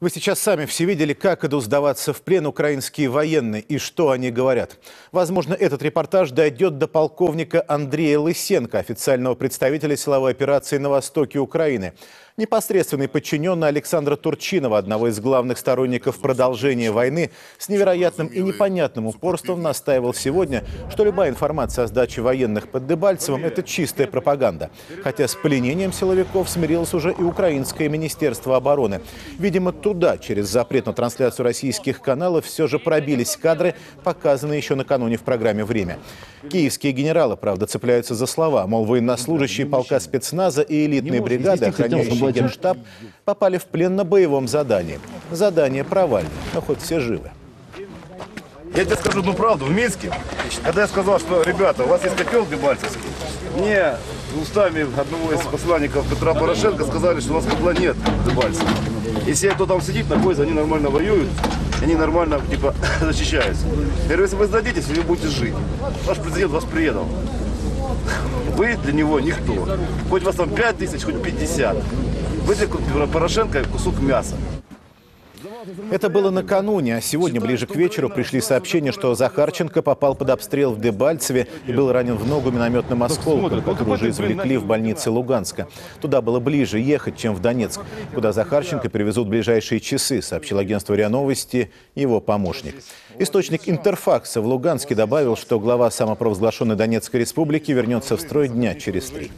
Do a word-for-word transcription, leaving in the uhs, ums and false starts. Вы сейчас сами все видели, как идут сдаваться в плен украинские военные и что они говорят. Возможно, этот репортаж дойдет до полковника Андрея Лысенко, официального представителя силовой операции на востоке Украины. Непосредственный подчиненный Александра Турчинова, одного из главных сторонников продолжения войны, с невероятным и непонятным упорством настаивал сегодня, что любая информация о сдаче военных под Дебальцевым – это чистая пропаганда. Хотя с пленением силовиков смирилось уже и украинское министерство обороны. Видимо, туда, через запрет на трансляцию российских каналов, все же пробились кадры, показанные еще накануне в программе «Время». Киевские генералы, правда, цепляются за слова, мол, военнослужащие полка спецназа и элитные бригады, охраняющие Генштаб, попали в плен на боевом задании. Задание провальное, но хоть все живы. Я тебе скажу одну правду. В Минске, когда я сказал, что, ребята, у вас есть котел дебальцевский, мне устами одного из посланников Петра Порошенко сказали, что у нас котла нет дебальцевского. И все, кто там сидит, находится, они нормально воюют. Они нормально, типа, защищаются. Говорю, если вы сдадитесь, вы будете жить. Ваш президент вас предал. Вы для него никто. Хоть вас там пять тысяч, хоть пятьдесят. Вы для Порошенко кусок мяса. Это было накануне, а сегодня ближе к вечеру пришли сообщения, что Захарченко попал под обстрел в Дебальцеве и был ранен в ногу минометным осколком, который уже извлекли в больнице Луганска. Туда было ближе ехать, чем в Донецк, куда Захарченко привезут в ближайшие часы, сообщил агентству РИА Новости его помощник. Источник Интерфакса в Луганске добавил, что глава самопровозглашенной Донецкой республики вернется в строй дня через три.